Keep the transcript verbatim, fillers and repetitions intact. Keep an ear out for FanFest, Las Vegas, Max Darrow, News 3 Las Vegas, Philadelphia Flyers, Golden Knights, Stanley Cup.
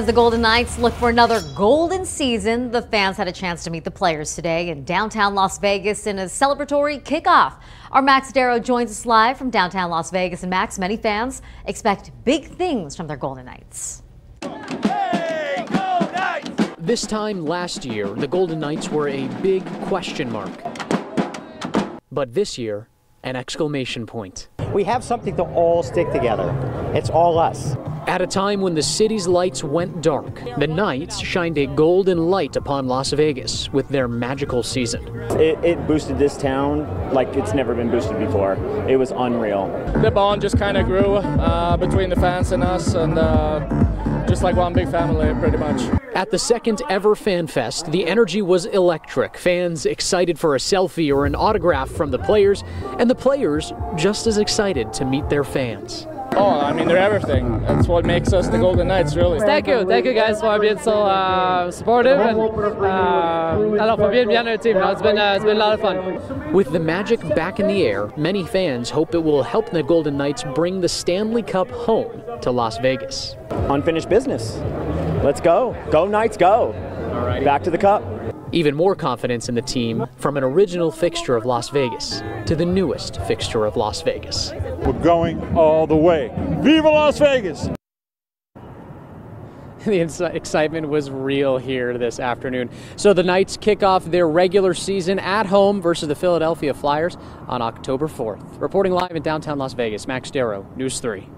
As the Golden Knights look for another golden season, the fans had a chance to meet the players today in downtown Las Vegas in a celebratory kickoff. Our Max Darrow joins us live from downtown Las Vegas. And Max, many fans expect big things from their Golden Knights. Hey, Go Knights! This time last year, the Golden Knights were a big question mark. But this year, an exclamation point. We have something to all stick together. It's all us. At a time when the city's lights went dark, the Knights shined a golden light upon Las Vegas with their magical season. It, it boosted this town like it's never been boosted before. It was unreal. The bond just kind of grew uh, between the fans and us, and uh, just like one big family, pretty much. At the second ever FanFest, the energy was electric. Fans excited for a selfie or an autograph from the players, and the players just as excited to meet their fans. Oh, I mean, they're everything. That's what makes us the Golden Knights, really. Thank you. Thank you guys for being so uh, supportive and uh, I don't know, for being behind our team. No, it's been, uh, it's been a lot of fun. With the magic back in the air, many fans hope it will help the Golden Knights bring the Stanley Cup home to Las Vegas. Unfinished business. Let's go. Go Knights, go. Alrighty. Back to the Cup. Even more confidence in the team from an original fixture of Las Vegas to the newest fixture of Las Vegas. We're going all the way. Viva Las Vegas! The excitement was real here this afternoon. So the Knights kick off their regular season at home versus the Philadelphia Flyers on October fourth. Reporting live in downtown Las Vegas, Max Darrow, News three.